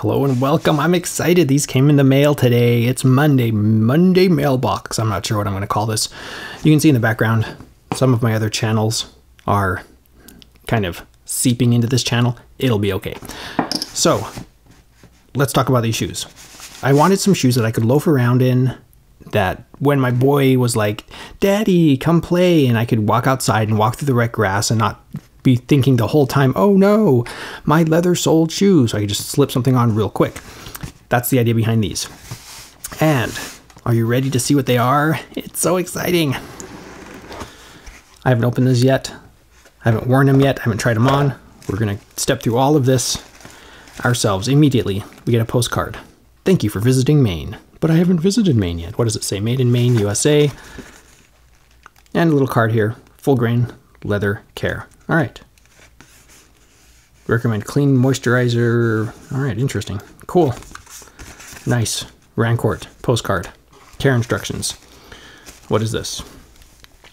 Hello and welcome. I'm excited. These came in the mail today. It's Monday mailbox. I'm not sure what I'm going to call this. You can see in the background, some of my other channels are kind of seeping into this channel. It'll be okay. So let's talk about these shoes. I wanted some shoes that I could loaf around in, that when my boy was like, "Daddy, come play," and I could walk outside and walk through the wet grass and not be thinking the whole time, "Oh no, my leather-soled shoes." So I could just slip something on real quick. That's the idea behind these. And are you ready to see what they are? It's so exciting. I haven't opened this yet. I haven't worn them yet. I haven't tried them on. We're gonna step through all of this ourselves immediately. We get a postcard. "Thank you for visiting Maine." But I haven't visited Maine yet. What does it say? Made in Maine, USA. And a little card here. Full grain leather care. All right. Recommend clean moisturizer. All right, interesting. Cool. Nice. Rancourt postcard. Care instructions. What is this?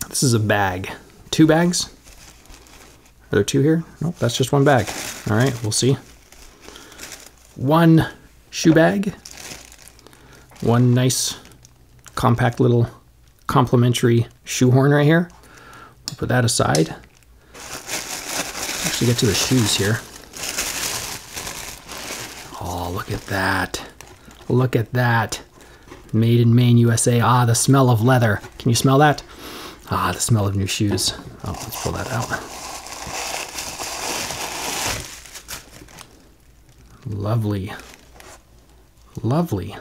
This is a bag. Two bags? Are there two here? Nope, that's just one bag. All right, we'll see. One shoe bag. One nice compact little complimentary shoehorn right here. We'll put that aside. Actually get to the shoes here. Oh, look at that. Look at that. Made in Maine, USA. Ah, the smell of leather. Can you smell that? Ah, the smell of new shoes. Oh, let's pull that out. Lovely. Lovely.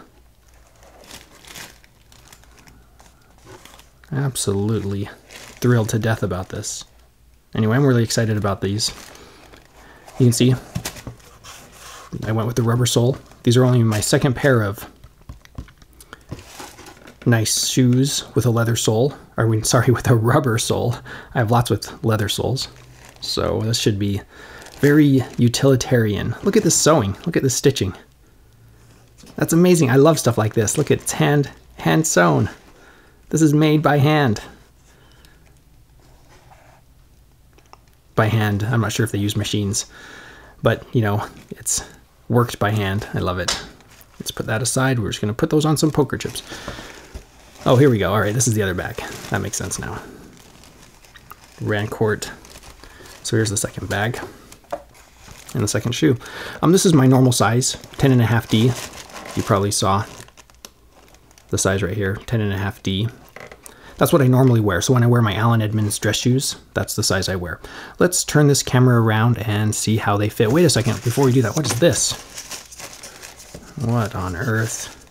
Absolutely thrilled to death about this. Anyway, I'm really excited about these. You can see I went with the rubber sole. These are only my second pair of nice shoes with a leather sole. Or, I mean, sorry, with a rubber sole. I have lots with leather soles. So this should be very utilitarian. Look at this sewing. Look at this stitching. That's amazing. I love stuff like this. Look, it's hand sewn. This is made by hand. By hand. I'm not sure if they use machines, but you know, it's worked by hand. I love it. Let's put that aside. We're just going to put those on some poker chips. Oh, here we go. All right. This is the other bag. That makes sense now. Rancourt. So here's the second bag and the second shoe. This is my normal size, 10.5D. You probably saw the size right here, 10.5D. That's what I normally wear. So when I wear my Allen Edmonds dress shoes, that's the size I wear. Let's turn this camera around and see how they fit. Wait a second, before we do that, what is this? What on earth?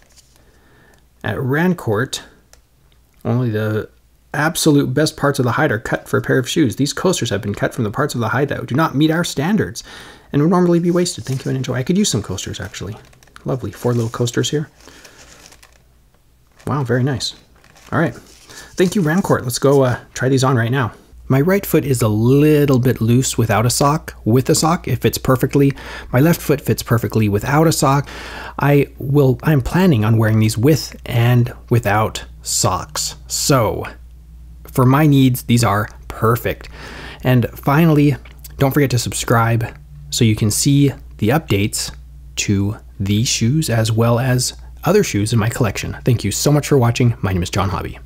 At Rancourt, only the absolute best parts of the hide are cut for a pair of shoes. These coasters have been cut from the parts of the hide that do not meet our standards and would normally be wasted. Thank you and enjoy. I could use some coasters, actually. Lovely, 4 little coasters here. Wow, very nice. All right. Thank you, Rancourt. Let's go try these on right now. My right foot is a little bit loose without a sock. With a sock, it fits perfectly. My left foot fits perfectly without a sock. I'm planning on wearing these with and without socks. So for my needs, these are perfect. And finally, don't forget to subscribe so you can see the updates to these shoes as well as other shoes in my collection. Thank you so much for watching. My name is John Hobby.